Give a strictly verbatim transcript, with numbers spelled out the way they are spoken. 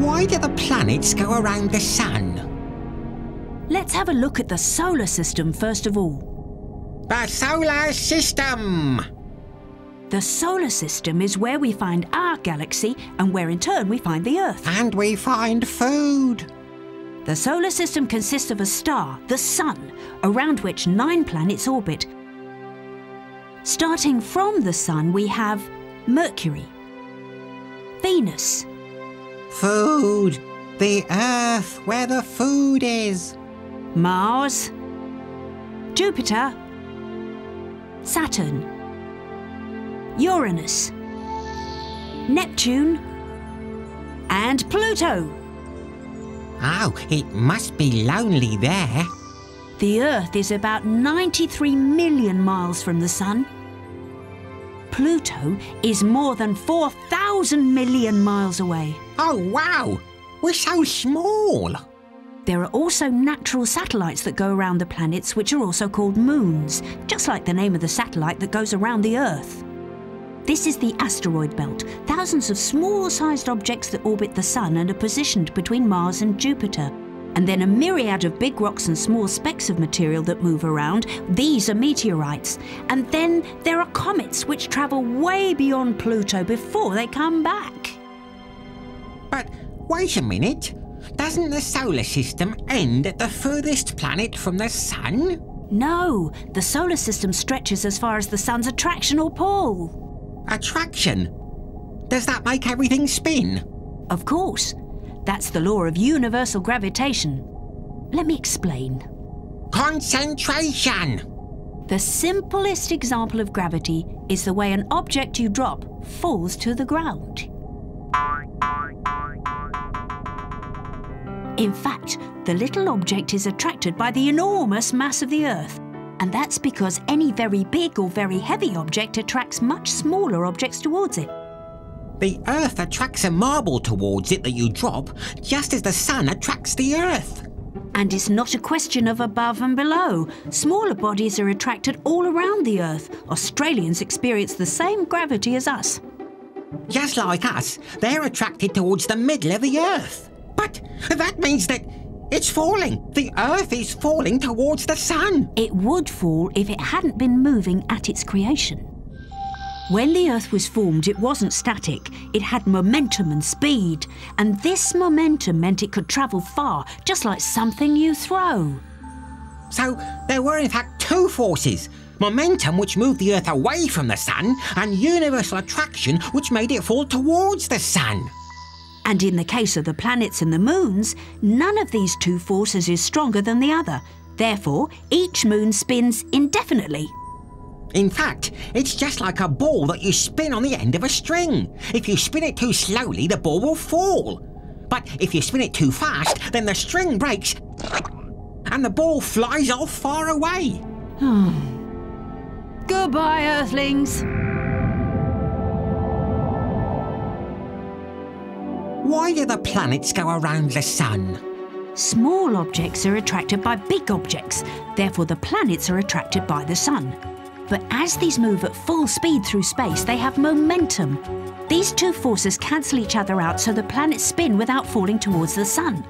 Why do the planets go around the sun? Let's have a look at the solar system first of all. The solar system! The solar system is where we find our galaxy and where in turn we find the Earth. And we find food. The solar system consists of a star, the Sun, around which nine planets orbit. Starting from the Sun, we have Mercury, Venus. Food! The Earth, where the food is. Mars, Jupiter, Saturn, Uranus, Neptune, and Pluto. Oh, it must be lonely there. The Earth is about ninety-three million miles from the Sun. Pluto is more than four thousand million miles away. Oh, wow! We're so small! There are also natural satellites that go around the planets, which are also called moons, just like the name of the satellite that goes around the Earth. This is the asteroid belt, thousands of small-sized objects that orbit the Sun and are positioned between Mars and Jupiter. And then a myriad of big rocks and small specks of material that move around. These are meteorites. And then there are comets which travel way beyond Pluto before they come back. But wait a minute. Doesn't the solar system end at the furthest planet from the Sun? No. The solar system stretches as far as the Sun's attractional pole. Attraction? Does that make everything spin? Of course. That's the law of universal gravitation. Let me explain. Concentration! The simplest example of gravity is the way an object you drop falls to the ground. In fact, the little object is attracted by the enormous mass of the Earth. And that's because any very big or very heavy object attracts much smaller objects towards it. The Earth attracts a marble towards it that you drop, just as the Sun attracts the Earth. And it's not a question of above and below. Smaller bodies are attracted all around the Earth. Australians experience the same gravity as us. Just like us, they're attracted towards the middle of the Earth. But that means that it's falling. The Earth is falling towards the Sun. It would fall if it hadn't been moving at its creation. When the Earth was formed, it wasn't static. It had momentum and speed. And this momentum meant it could travel far, just like something you throw. So there were in fact two forces. Momentum, which moved the Earth away from the Sun, and universal attraction, which made it fall towards the Sun. And in the case of the planets and the moons, none of these two forces is stronger than the other. Therefore, each moon spins indefinitely. In fact, it's just like a ball that you spin on the end of a string. If you spin it too slowly, the ball will fall. But if you spin it too fast, then the string breaks and the ball flies off far away. Goodbye, Earthlings. Why do the planets go around the Sun? Small objects are attracted by big objects. Therefore, the planets are attracted by the Sun. But as these move at full speed through space, they have momentum. These two forces cancel each other out, so the planets spin without falling towards the Sun.